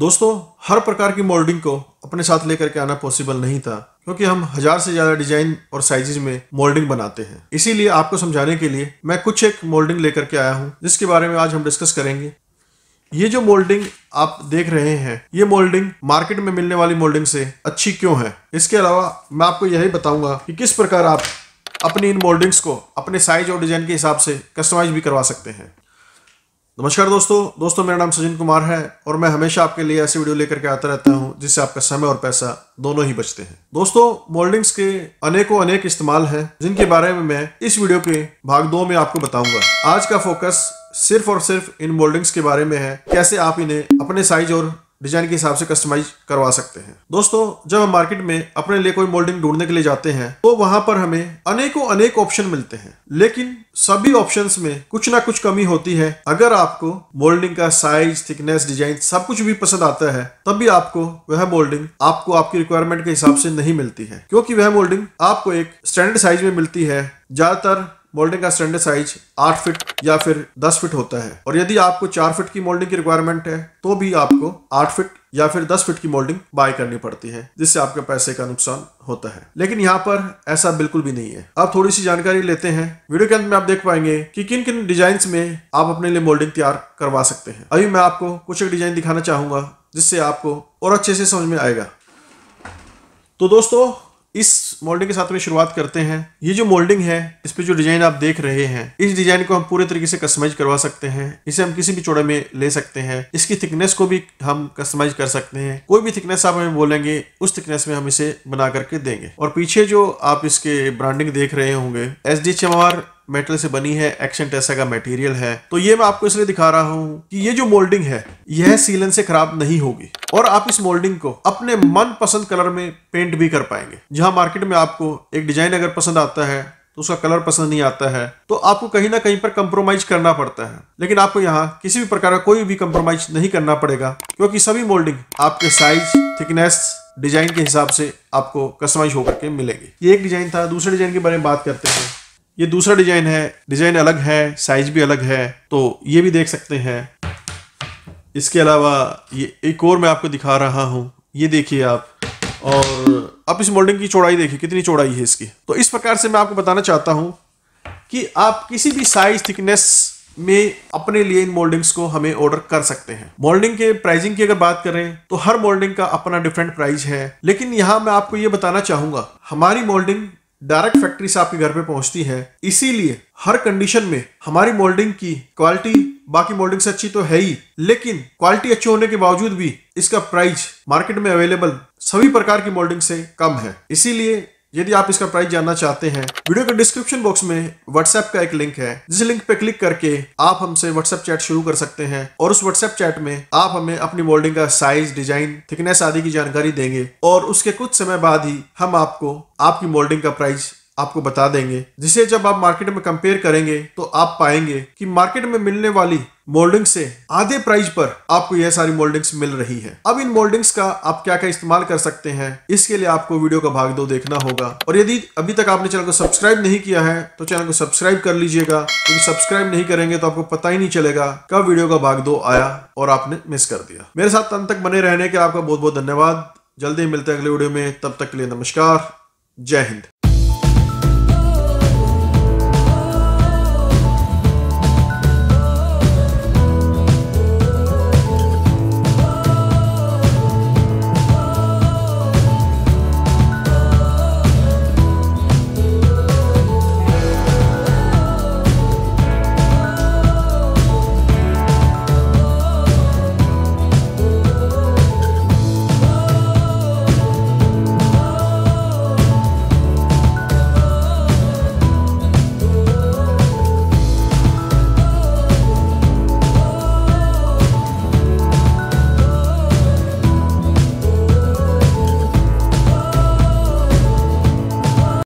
दोस्तों हर प्रकार की मोल्डिंग को अपने साथ लेकर के आना पॉसिबल नहीं था, क्योंकि हम 1000 से ज्यादा डिजाइन और साइजेज में मोल्डिंग बनाते हैं। इसीलिए आपको समझाने के लिए मैं कुछ एक मोल्डिंग लेकर के आया हूं, जिसके बारे में आज हम डिस्कस करेंगे। ये जो मोल्डिंग आप देख रहे हैं, ये मोल्डिंग मार्केट में मिलने वाली मोल्डिंग से अच्छी क्यों है। इसके अलावा मैं आपको यही बताऊंगा कि किस प्रकार आप अपनी इन मोल्डिंग्स को अपने साइज और डिजाइन के हिसाब से कस्टमाइज भी करवा सकते हैं। नमस्कार दोस्तों, मेरा नाम सचिन कुमार है और मैं हमेशा आपके लिए ऐसी वीडियो लेकर के आता रहता हूं जिससे आपका समय और पैसा दोनों ही बचते हैं। दोस्तों, मोल्डिंग्स के अनेकों अनेक इस्तेमाल हैं, जिनके बारे में मैं इस वीडियो के भाग 2 में आपको बताऊंगा। आज का फोकस सिर्फ और सिर्फ इन मोल्डिंग्स के बारे में है, कैसे आप इन्हें अपने साइज और डिजाइन के हिसाब से कस्टमाइज करवा सकते हैं। दोस्तों, जब हम मार्केट में अपने लिए कोई मोल्डिंग ढूंढने के लिए जाते हैं तो वहां पर हमें अनेकों अनेक ऑप्शन मिलते हैं, लेकिन सभी ऑप्शंस में कुछ ना कुछ कमी होती है। अगर आपको मोल्डिंग का साइज, थिकनेस, डिजाइन सब कुछ भी पसंद आता है, तब भी आपको वह मोल्डिंग आपको आपकी रिक्वायरमेंट के हिसाब से नहीं मिलती है, क्योंकि वह मोल्डिंग आपको एक स्टैंडर्ड साइज में मिलती है। ज्यादातर मोल्डिंग का स्टैंडर्ड साइज 8 फीट या फिर 10 फीट होता है, और यदि आपको 4 फीट की मोल्डिंग की रिक्वायरमेंट है तो भी आपको 8 फीट या फिर 10 फीट की मोल्डिंग बाय करनी पड़ती है, जिससे आपके पैसे का नुकसान होता है। लेकिन यहाँ पर ऐसा बिल्कुल भी नहीं है। आप थोड़ी सी जानकारी लेते हैं, वीडियो के अंत में आप देख पाएंगे कि किन किन डिजाइन में आप अपने लिए मोल्डिंग तैयार करवा सकते हैं। अभी मैं आपको कुछ एक डिजाइन दिखाना चाहूंगा, जिससे आपको और अच्छे से समझ में आएगा। तो दोस्तों, इस मोल्डिंग के साथ में शुरुआत करते हैं। ये जो मोल्डिंग है, इस पे जो डिजाइन आप देख रहे हैं, इस डिजाइन को हम पूरे तरीके से कस्टमाइज करवा सकते हैं। इसे हम किसी भी चौड़े में ले सकते हैं, इसकी थिकनेस को भी हम कस्टमाइज कर सकते हैं। कोई भी थिकनेस आप हमें बोलेंगे, उस थिकनेस में हम इसे बना करके देंगे। और पीछे जो आप इसके ब्रांडिंग देख रहे होंगे, HDHMR मेटल से बनी है, एक्शन टेसा का मटेरियल है। तो ये मैं आपको इसलिए दिखा रहा हूँ कि ये जो मोल्डिंग है, यह सीलन से खराब नहीं होगी और आप इस मोल्डिंग को अपने मन पसंद कलर में पेंट भी कर पाएंगे। जहाँ मार्केट में आपको एक डिजाइन अगर पसंद आता है तो उसका कलर पसंद नहीं आता है, तो आपको कहीं ना कहीं पर कंप्रोमाइज करना पड़ता है। लेकिन आपको यहाँ किसी भी प्रकार का कोई भी कंप्रोमाइज नहीं करना पड़ेगा, क्योंकि सभी मोल्डिंग आपके साइज, थिकनेस, डिजाइन के हिसाब से आपको कस्टमाइज होकर के मिलेगी। ये एक डिजाइन था। दूसरे डिजाइन के बारे में बात करते हैं। ये दूसरा डिजाइन है, डिजाइन अलग है, साइज भी अलग है, तो ये भी देख सकते हैं। इसके अलावा ये एक और मैं आपको दिखा रहा हूँ, ये देखिए आप। और आप इस मोल्डिंग की चौड़ाई देखिए, कितनी चौड़ाई है इसकी। तो इस प्रकार से मैं आपको बताना चाहता हूँ कि आप किसी भी साइज, थिकनेस में अपने लिए इन मोल्डिंग्स को हमें ऑर्डर कर सकते हैं। मोल्डिंग के प्राइसिंग की अगर बात करें तो हर मोल्डिंग का अपना डिफरेंट प्राइस है, लेकिन यहाँ मैं आपको ये बताना चाहूँगा, हमारी मोल्डिंग डायरेक्ट फैक्ट्री से आपके घर पे पहुंचती है। इसीलिए हर कंडीशन में हमारी मोल्डिंग की क्वालिटी बाकी मोल्डिंग से अच्छी तो है ही, लेकिन क्वालिटी अच्छी होने के बावजूद भी इसका प्राइस मार्केट में अवेलेबल सभी प्रकार की मोल्डिंग से कम है। इसीलिए यदि आप इसका प्राइस जानना चाहते हैं, वीडियो के डिस्क्रिप्शन बॉक्स में व्हाट्सएप का एक लिंक है, जिस लिंक पे क्लिक करके आप हमसे व्हाट्सएप चैट शुरू कर सकते हैं। और उस व्हाट्सएप चैट में आप हमें अपनी मोल्डिंग का साइज, डिजाइन, थिकनेस आदि की जानकारी देंगे, और उसके कुछ समय बाद ही हम आपको आपकी मोल्डिंग का प्राइस आपको बता देंगे, जिसे जब आप मार्केट में कंपेयर करेंगे तो आप पाएंगे कि मार्केट में मिलने वाली मोल्डिंग से आधे प्राइस पर आपको यह सारी मोल्डिंग्स मिल रही है। अब इन मोल्डिंग्स का आप क्या क्या इस्तेमाल कर सकते हैं, इसके लिए आपको वीडियो का भाग 2 देखना होगा। और यदि अभी तक आपने चैनल को सब्सक्राइब नहीं किया है तो चैनल को सब्सक्राइब कर लीजिएगा, क्योंकि सब्सक्राइब नहीं करेंगे तो आपको पता ही नहीं चलेगा कब वीडियो का भाग 2 आया और आपने मिस कर दिया। मेरे साथ अंत तक बने रहने के आपका बहुत बहुत धन्यवाद। जल्दी मिलते हैं अगले वीडियो में, तब तक के लिए नमस्कार, जय हिंद।